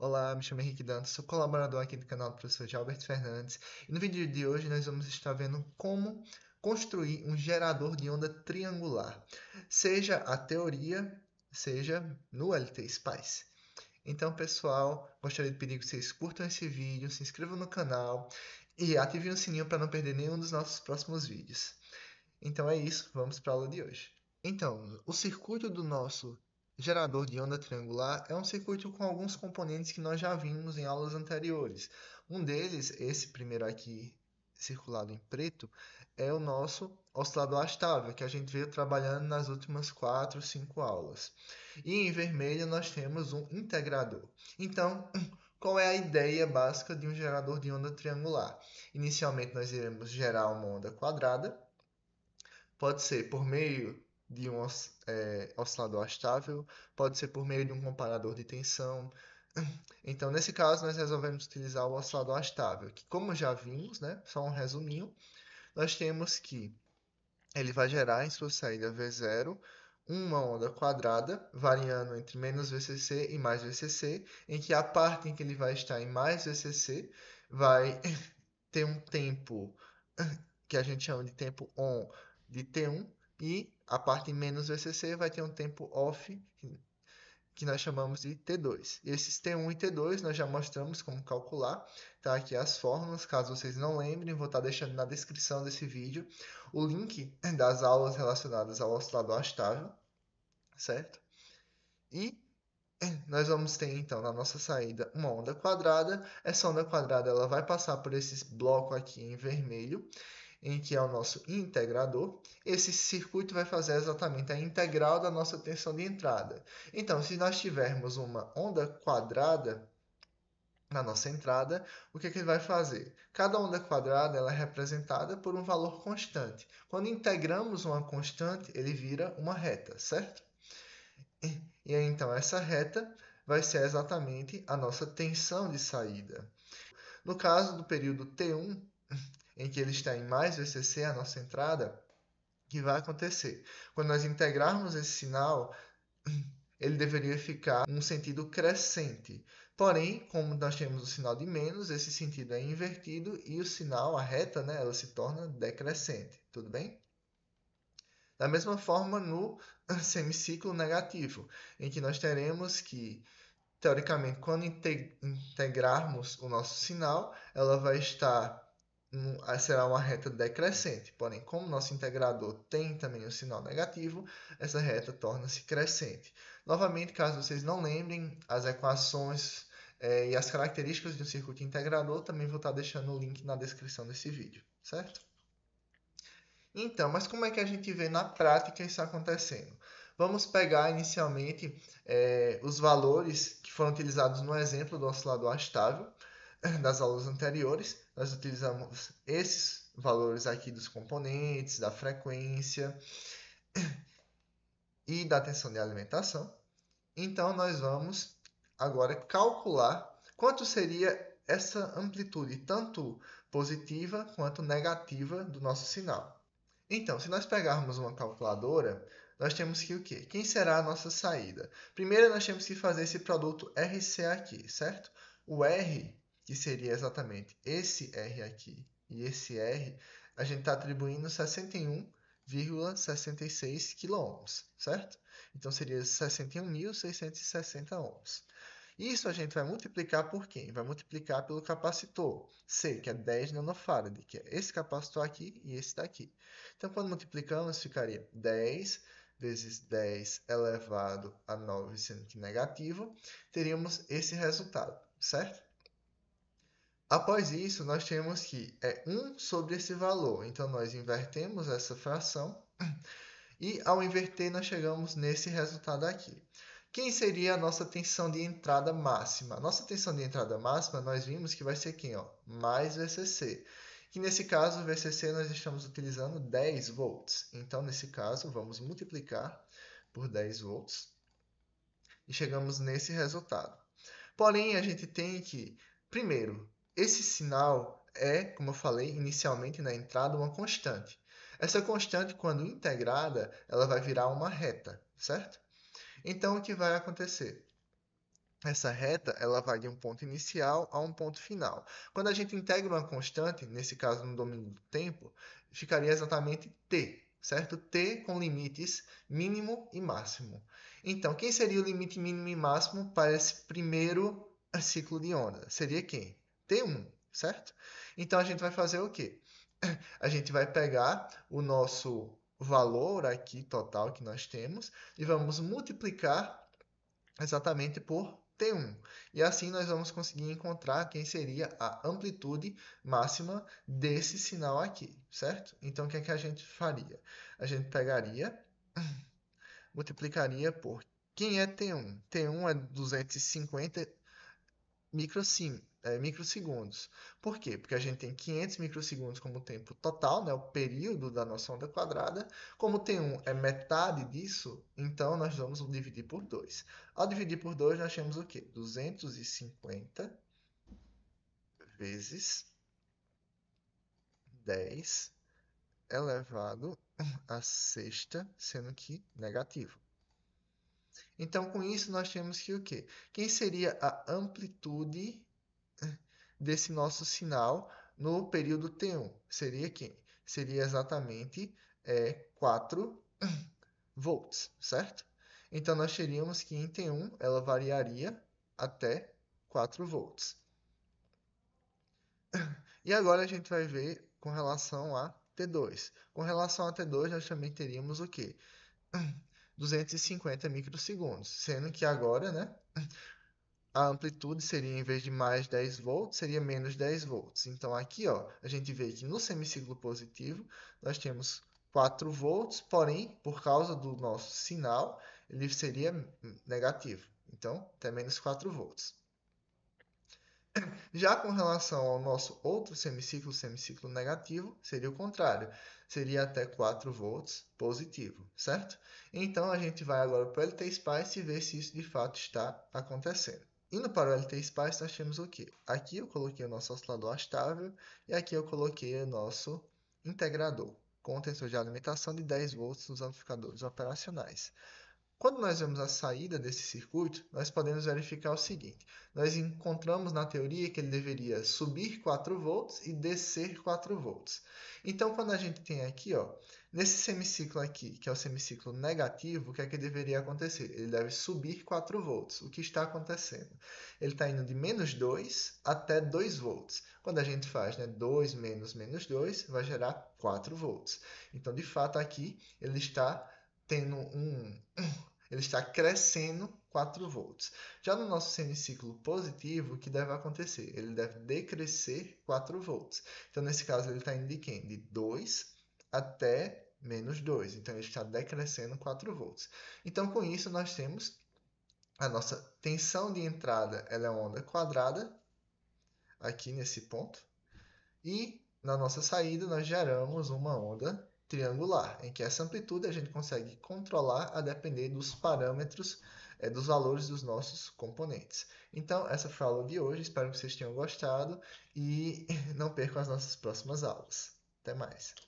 Olá, me chamo Henrique Dantas, sou colaborador aqui do canal do Professor Jalberth Fernandes e no vídeo de hoje nós vamos estar vendo como construir um gerador de onda triangular, seja a teoria, seja no LTspice. Então pessoal, gostaria de pedir que vocês curtam esse vídeo, se inscrevam no canal e ativem o sininho para não perder nenhum dos nossos próximos vídeos. Então é isso, vamos para a aula de hoje. Então, o circuito do nosso gerador de onda triangular é um circuito com alguns componentes que nós já vimos em aulas anteriores. Um deles, esse primeiro aqui, circulado em preto, é o nosso oscilador estável, que a gente veio trabalhando nas últimas 4, 5 aulas. E em vermelho nós temos um integrador. Então, qual é a ideia básica de um gerador de onda triangular? Inicialmente nós iremos gerar uma onda quadrada, pode ser por meio de um oscilador estável, pode ser por meio de um comparador de tensão. Então, nesse caso, nós resolvemos utilizar o oscilador estável, que como já vimos, né, só um resuminho, nós temos que ele vai gerar em sua saída V0 uma onda quadrada, variando entre menos VCC e mais VCC, em que a parte em que ele vai estar em mais VCC vai ter um tempo que a gente chama de tempo on de T1, e a parte em menos VCC vai ter um tempo off, que nós chamamos de T2. E esses T1 e T2 nós já mostramos como calcular. Tá aqui as fórmulas, caso vocês não lembrem, vou estar deixando na descrição desse vídeo o link das aulas relacionadas ao oscilador estável, certo? E nós vamos ter, então, na nossa saída uma onda quadrada. Essa onda quadrada ela vai passar por esse bloco aqui em vermelho, em que é o nosso integrador. Esse circuito vai fazer exatamente a integral da nossa tensão de entrada. Então, se nós tivermos uma onda quadrada na nossa entrada, o que ele vai fazer? Cada onda quadrada ela é representada por um valor constante. Quando integramos uma constante, ele vira uma reta, certo? E então, essa reta vai ser exatamente a nossa tensão de saída. No caso do período T1, em que ele está em mais VCC, a nossa entrada, que vai acontecer? Quando nós integrarmos esse sinal, ele deveria ficar num sentido crescente. Porém, como nós temos o sinal de menos, esse sentido é invertido e o sinal, a reta, né, ela se torna decrescente. Tudo bem? Da mesma forma, no semiciclo negativo, em que nós teremos que, teoricamente, quando integrarmos o nosso sinal, ela vai estar... será uma reta decrescente, porém, como nosso integrador tem também um sinal negativo, essa reta torna-se crescente. Novamente, caso vocês não lembrem, as equações e as características de um circuito integrador, também vou estar deixando o link na descrição desse vídeo, certo? Então, mas como é que a gente vê na prática isso acontecendo? Vamos pegar inicialmente os valores que foram utilizados no exemplo do oscilador estável, das aulas anteriores. Nós utilizamos esses valores aqui dos componentes, da frequência e da tensão de alimentação. Então, nós vamos agora calcular quanto seria essa amplitude, tanto positiva quanto negativa, do nosso sinal. Então, se nós pegarmos uma calculadora, nós temos que o quê? Quem será a nossa saída? Primeiro, nós temos que fazer esse produto RC aqui, certo? O R, que seria exatamente esse R aqui e esse R, a gente está atribuindo 61,66 kΩ, certo? Então, seria 61.660 ohms. Isso a gente vai multiplicar por quem? Vai multiplicar pelo capacitor C, que é 10 nanofarad, que é esse capacitor aqui e esse daqui. Então, quando multiplicamos, ficaria 10 vezes 10 elevado a 9, sendo que negativo, teríamos esse resultado, certo? Após isso, nós temos que 1 sobre esse valor. Então, nós invertemos essa fração e, ao inverter, nós chegamos nesse resultado aqui. Quem seria a nossa tensão de entrada máxima? A nossa tensão de entrada máxima, nós vimos que vai ser quem? Ó? Mais VCC. Que, nesse caso, VCC nós estamos utilizando 10 volts. Então, nesse caso, vamos multiplicar por 10 volts e chegamos nesse resultado. Porém, a gente tem que, primeiro, esse sinal é, como eu falei inicialmente na entrada, uma constante. Essa constante, quando integrada, ela vai virar uma reta, certo? Então, o que vai acontecer? Essa reta, ela vai de um ponto inicial a um ponto final. Quando a gente integra uma constante, nesse caso no domínio do tempo, ficaria exatamente t, certo? T com limites mínimo e máximo. Então, quem seria o limite mínimo e máximo para esse primeiro ciclo de onda? Seria quem? T1, certo? Então, a gente vai fazer o quê? A gente vai pegar o nosso valor aqui total que nós temos e vamos multiplicar exatamente por T1. E assim nós vamos conseguir encontrar quem seria a amplitude máxima desse sinal aqui, certo? Então, o que é que a gente faria? A gente pegaria, multiplicaria por quem é T1. T1 é 250 microsegundos. Por quê? Porque a gente tem 500 microsegundos como tempo total, né? O período da nossa onda quadrada. Como T1 é metade disso, então nós vamos dividir por 2. Ao dividir por 2, nós temos o quê? 250 vezes 10 elevado à sexta, sendo que negativo. Então, com isso, nós temos que o quê? Quem seria a amplitude desse nosso sinal no período T1? Seria quem? Seria exatamente 4 volts, certo? Então, nós teríamos que em T1 ela variaria até 4 volts. E agora a gente vai ver com relação a T2. Com relação a T2, nós também teríamos o quê? 250 microsegundos, sendo que agora, né, a amplitude seria, em vez de mais 10 volts, seria menos 10 volts. Então, aqui, ó, a gente vê que no semiciclo positivo, nós temos 4 volts, porém, por causa do nosso sinal, ele seria negativo. Então, até menos 4 volts. Já com relação ao nosso outro semiciclo, semiciclo negativo, seria o contrário. Seria até 4 volts positivo, certo? Então, a gente vai agora para o LTspice e ver se isso de fato está acontecendo. Indo para o LTspice, nós temos o quê? Aqui eu coloquei o nosso oscilador estável e aqui eu coloquei o nosso integrador com tensor de alimentação de 10 volts nos amplificadores operacionais. Quando nós vemos a saída desse circuito, nós podemos verificar o seguinte. Nós encontramos na teoria que ele deveria subir 4 volts e descer 4 volts. Então, quando a gente tem aqui, ó, nesse semiciclo aqui, que é o semiciclo negativo, o que é que deveria acontecer? Ele deve subir 4 volts. O que está acontecendo? Ele está indo de menos 2 até 2 volts. Quando a gente faz, né, 2 menos menos 2, vai gerar 4 volts. Então, de fato, aqui ele está tendo ele está crescendo 4 volts. Já no nosso semiciclo positivo, o que deve acontecer? Ele deve decrescer 4 volts. Então, nesse caso, ele está indo de quem? De 2 até menos 2. Então, ele está decrescendo 4 volts. Então, com isso, nós temos a nossa tensão de entrada, ela é uma onda quadrada, aqui nesse ponto. E, na nossa saída, nós geramos uma onda triangular, em que essa amplitude a gente consegue controlar a depender dos parâmetros, dos valores dos nossos componentes. Então, essa foi a aula de hoje, espero que vocês tenham gostado e não percam as nossas próximas aulas. Até mais!